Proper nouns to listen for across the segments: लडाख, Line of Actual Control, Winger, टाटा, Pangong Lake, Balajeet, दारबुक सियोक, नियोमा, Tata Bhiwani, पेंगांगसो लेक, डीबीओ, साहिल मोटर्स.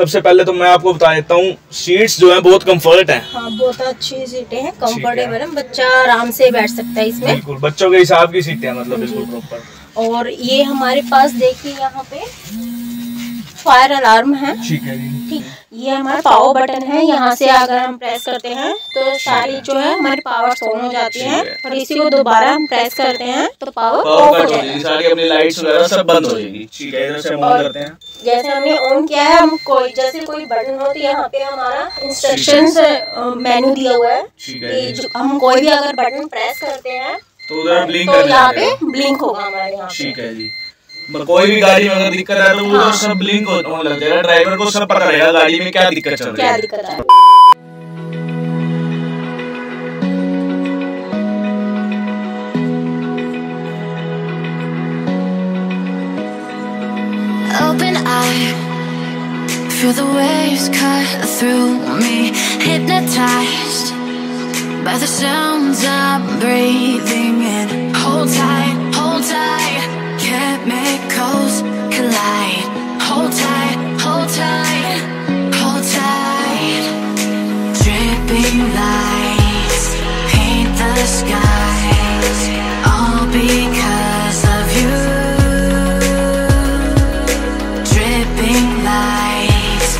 सबसे पहले तो मैं आपको बता देता हूँ सीट्स जो है बहुत कंफर्ट हैं। हाँ, बहुत अच्छी सीटें हैं, कंफर्टेबल है, बच्चा आराम से बैठ सकता है इसमें। बिल्कुल बच्चों के हिसाब की सीटें हैं, मतलब बिल्कुल प्रॉपर। और ये हमारे पास देखिए यहाँ पे फायर अलार्म है, ठीक है जी। ये हमारा पावर बटन है, यहाँ से अगर हम प्रेस करते हैं तो सारी जो है हमारी पावर्स ऑन हो जाती है, और इसी को दोबारा हम प्रेस करते हैं तो पावर ऑफ हो जाएगी, सारी अपनी लाइट्स वगैरह सब बंद हो जाएगी, ठीक है। इधर से ऑन करते हैं, जैसे हमने ऑन किया है, हम कोई जैसे कोई बटन हो तो यहाँ पे हमारा इंस्ट्रक्शन मेन्यू दिया हुआ है कि हम कोई भी अगर बटन प्रेस करते हैं तो उधर ब्लिंक हो जाएगा, यहाँ पे ब्लिंक होगा हमारे यहाँ, ठीक है जी। कोई भी गाड़ी में अगर दिक्कत है तो वो हाँ। सब ब्लिंक होने लग जाएगा, ड्राइवर को सब पता रहेगा गाड़ी में क्या दिक्कत चल रही है। Open eye, feel the waves cut through me, hypnotized by the sounds I'm breathing in. Hold tight, hold tight. Chemicals collide. Hold tight, hold tight, hold tight. Dripping lights paint the skies, all because of you. Dripping lights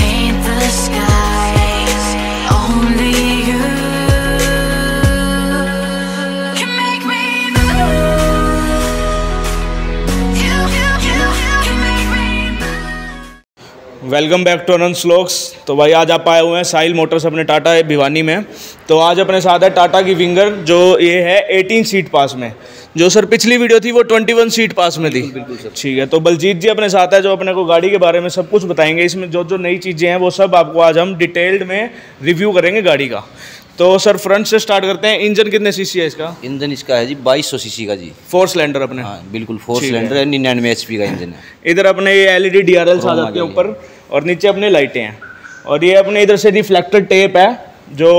paint the skies, only you can make me move. Welcome back to Anant स्लोक्स। तो भाई आज आप आए हुए हैं साहिल मोटर्स अपने टाटा भिवानी में। तो आज अपने साथ है टाटा की विंगर, जो ये है 18 सीट पास में, जो सर पिछली वीडियो थी वो 21 सीट पास में थी, ठीक है। तो बलजीत जी अपने साथ है जो अपने को गाड़ी के बारे में सब कुछ बताएंगे, इसमें जो जो नई चीज़ें हैं वो सब आपको आज हम डिटेल्ड में रिव्यू करेंगे गाड़ी का। तो सर फ्रंट से स्टार्ट करते हैं, इंजन कितने सीसी है इसका? इंजन इसका है जी 2200 सीसी का जी, फोर सिलेंडर अपने। हाँ बिल्कुल, फोर सिलेंडर है, 99 HP का इंजन है। इधर अपने ये LED DRLs आ जाते हैं ऊपर, और नीचे अपने लाइटें हैं, और ये अपने इधर से रिफ्लेक्टर टेप है जो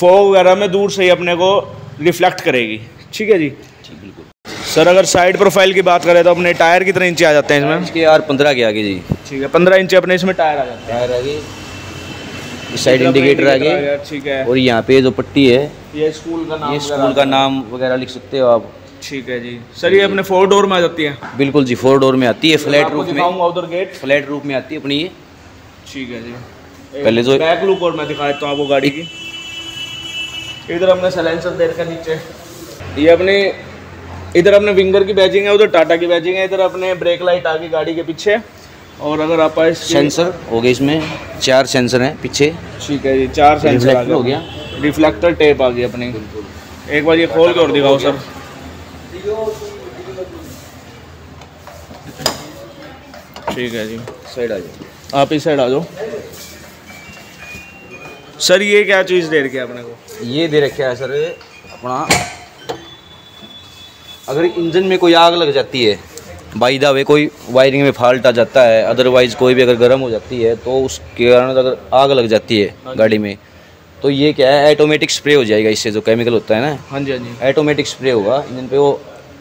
फॉग वगैरह में दूर से ही अपने को रिफ्लेक्ट करेगी, ठीक है जी, ठीक बिल्कुल। सर अगर साइड प्रोफाइल की बात करें तो अपने टायर कितने इंच आ जाते हैं इसमें? इसके यार 15 के आगे जी, ठीक है, 15 इंच अपने इसमें टायर आ जाते हैं, टायर आगे, साइड इंडिकेटर आगे, ठीक है। और यहाँ पे जो पट्टी है ये स्कूल का नाम वगैरह लिख सकते हो आप, ठीक है जी। सर ये अपने 4 डोर में आ जाती है? बिल्कुल जी, 4 डोर में आती है, फ्लैट रूफ में, आउटर गेट फ्लैट रूफ में आती है अपनी ये, ठीक है जी। पहले जो बैक लुक और मैं दिखा देता हूँ आपको गाड़ी की। इधर अपने साइलेंसर दे रखा नीचे, ये अपने इधर अपने विंगर की बैजिंग है, उधर टाटा की बैजिंग है। इधर अपने ब्रेक लाइट आ गई गाड़ी के पीछे, और अगर आप सेंसर हो गए, इसमें 4 सेंसर हैं पीछे, ठीक है जी, 4 सेंसर आ गए, हो गया रिफ्लेक्टर टेप आ गई अपने। एक बार ये खोल के और दिखाओ सर। ठीक है जी, साइड आ जाओ आप, इस साइड आ जाओ सर। ये क्या चीज़ दे रखी है अपने को? ये दे रखा है सर अपना, अगर इंजन में कोई आग लग जाती है, बाई द वे कोई वायरिंग में फॉल्ट आ जाता है, अदरवाइज कोई भी अगर गर्म हो जाती है तो उसके कारण अगर आग लग जाती है गाड़ी में, तो ये क्या है ऑटोमेटिक स्प्रे हो जाएगा, इससे जो केमिकल होता है ना, हाँ जी हाँ जी, ऑटोमेटिक स्प्रे होगा इंजन पे वो,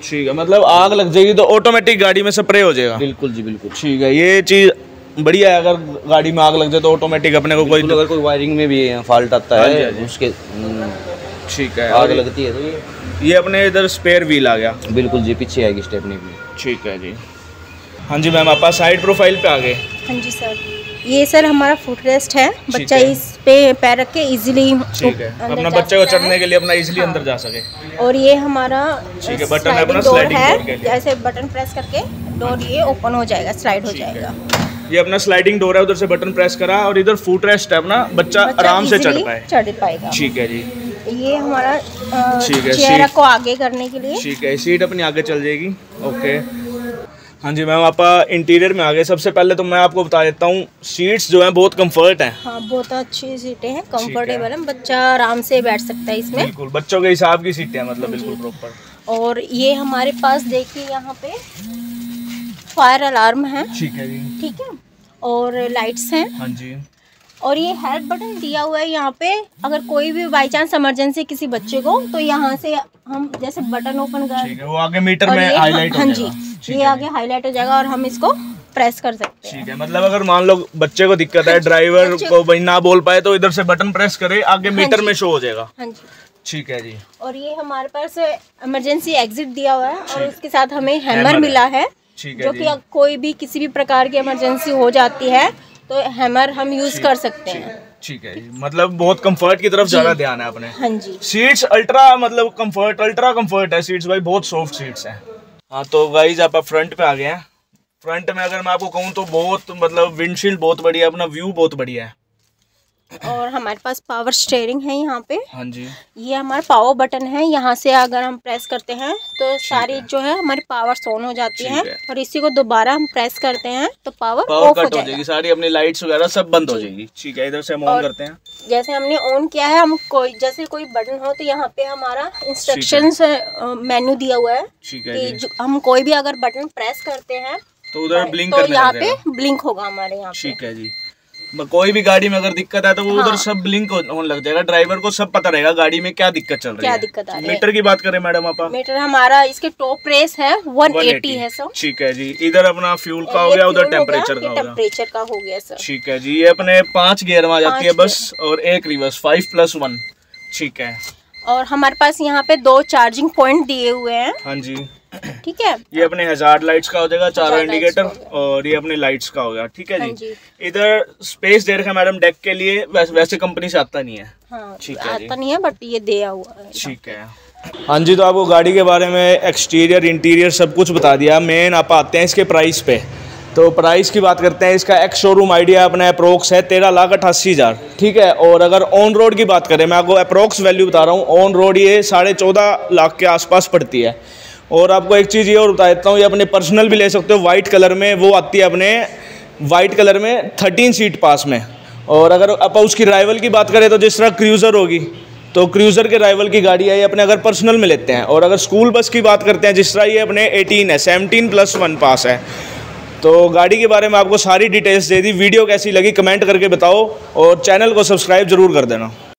ठीक है। मतलब आग लग जाएगी तो ऑटोमेटिक गाड़ी में स्प्रे हो जाएगा, बिल्कुल जी बिल्कुल, ठीक है। ये चीज़ बढ़िया है, अगर गाड़ी में आग लग जाए तो ऑटोमेटिक अपने को कोई, अगर कोई वायरिंग में भी फॉल्ट आता है उसके, ठीक है, आग लगती है तो ये अपने इधर स्पेयर व्हील आ गया, बिल्कुल जी, पीछे आएगी स्टेपनी भी, ठीक है जी। हाँ जी मैम, आप साइड प्रोफाइल पे आ गए। हाँ जी सर, ये सर हमारा फुटरेस्ट है, बच्चा इस पे पैर रख के इजीली, ठीक है, अपना बच्चे को चढ़ने के लिए अपना इजीली अंदर जा सके। और ये हमारा ठीक है बटन है अपना, स्लाइडिंग है, जैसे बटन प्रेस करके डोर ये ओपन हो जाएगा, स्लाइड हो जाएगा। ये अपना स्लाइडिंग डोर है, उधर से बटन प्रेस करा, और इधर फुटरेस्ट है अपना, बच्चा आराम से चढ़ पाएगा, ठीक है जी। ये हमारा चेहरा को आगे करने के लिए, ठीक है, सीट अपनी आगे चल जाएगी, ओके। हाँ जी मैम, आपा इंटीरियर में आ गए। सबसे पहले तो मैं आपको बता देता हूँ सीट्स जो हैं बहुत कंफर्ट हैं। हाँ बहुत अच्छी सीटें हैं, कंफर्टेबल है, बच्चा आराम से बैठ सकता है इसमें, बिल्कुल बच्चों के हिसाब की सीटें हैं, मतलब बिल्कुल प्रॉपर। और ये हमारे पास देखिए यहाँ पे फायर अलार्म है, ठीक है जी, ठीक है, और लाइट्स हैं, हाँ जी। और ये हेल्प बटन दिया हुआ है यहाँ पे, अगर कोई भी बाई चांस इमरजेंसी किसी बच्चे को तो यहाँ से हम जैसे बटन ओपन कर, ठीक है, वो आगे मीटर में हाईलाइट हो जाएगा, हाँ जी, ये आगे हाईलाइट हो जाएगा, और हम इसको प्रेस कर सकते हैं। ठीक है, मतलब अगर मान लो बच्चे को दिक्कत है, ड्राइवर को भाई ना बोल पाए तो इधर से बटन प्रेस करे, आगे मीटर में शो हो जाएगा। हाँ जी, ठीक है जी। और ये हमारे पास इमरजेंसी एग्जिट दिया हुआ है और उसके साथ हमें हैमर मिला है, जो कि कोई भी किसी भी प्रकार की इमरजेंसी हो जाती है तो हैमर हम यूज कर सकते हैं। ठीक है जी, मतलब बहुत कंफर्ट की तरफ ज्यादा ध्यान है आपने। हाँ जी, सीट्स अल्ट्रा मतलब कंफर्ट, अल्ट्रा कंफर्ट है सीट्स भाई, बहुत सॉफ्ट सीट्स हैं। हाँ तो गाइज आप फ्रंट पे आ गए हैं। फ्रंट में अगर मैं आपको कहूँ तो बहुत मतलब विंडशील्ड बहुत बढ़िया, अपना व्यू बहुत बढ़िया है। और हमारे पास पावर स्टीयरिंग है यहाँ पे। हाँ जी, ये हमारा पावर बटन है, यहाँ से अगर हम प्रेस करते हैं तो सारी जो है हमारी पावर ऑन हो जाती है, और इसी को दोबारा हम प्रेस करते हैं तो पावर ऑफ हो जाएगी, सारी अपनी लाइट्स वगैरह सब बंद हो जाएगी। ठीक है, इधर से हम ऑन करते हैं। जैसे हमने ऑन किया है, हम कोई जैसे कोई बटन हो तो यहाँ पे हमारा इंस्ट्रक्शंस मेन्यू दिया हुआ है कि हम कोई भी अगर बटन प्रेस करते हैं तो उधर ब्लिंक करने लगेगा, तो यहाँ पे ब्लिंक होगा हमारे यहाँ। ठीक है जी, कोई भी गाड़ी में अगर दिक्कत है तो वो उधर सब ब्लिंक होने लग जाएगा, ड्राइवर को सब पता रहेगा गाड़ी में क्या दिक्कत चल रही है, क्या दिक्कत आ रही है। मीटर की बात करें मैडम, आप मीटर हमारा इसके टॉप रेस है 180 है सर। ठीक है जी, इधर अपना फ्यूल का हो गया, उधर टेम्परेचर का हो गया सर। ठीक है जी, ये अपने 5 गियर में आ जाती है बस, और एक रिवर्स 5+1। ठीक है, और हमारे पास यहाँ पे 2 चार्जिंग पॉइंट दिए हुए हैं। हाँ जी, ठीक है, ये अपने हजार्ड लाइट्स का हो जाएगा, 4 इंडिकेटर, और ये अपने लाइट्स का हो गया। ठीक है जी, इधर स्पेस दे रखा है मैडम डेक के लिए, वैसे कंपनी से आता नहीं है। हाँ, आता नहीं है बट ये दिया हुआ है। ठीक है। हाँ जी, तो आपको गाड़ी के बारे में एक्सटीरियर इंटीरियर सब कुछ बता दिया। मेन आप आते हैं इसके प्राइस पे, तो प्राइस की बात करते हैं। इसका एक्स शोरूम आइडिया अपना अप्रोक्स है 13,88,000। ठीक है, और अगर ऑन रोड की बात करें, मैं आपको अप्रोक्स वैल्यू बता रहा हूँ, ऑन रोड ये 14.5 लाख के आसपास पड़ती है। और आपको एक चीज़ ये और बता देता हूँ, ये अपने पर्सनल भी ले सकते हो, वाइट कलर में वो आती है अपने, वाइट कलर में 13 सीट पास में। और अगर आप उसकी राइवल की बात करें तो जिस तरह क्रूज़र होगी, तो क्रूज़र के राइवल की गाड़ी है ये, अपने अगर पर्सनल में लेते हैं। और अगर स्कूल बस की बात करते हैं, जिस तरह ये अपने 18 है, 17+1 पास है। तो गाड़ी के बारे में आपको सारी डिटेल्स दे दी। वीडियो कैसी लगी कमेंट करके बताओ, और चैनल को सब्सक्राइब ज़रूर कर देना।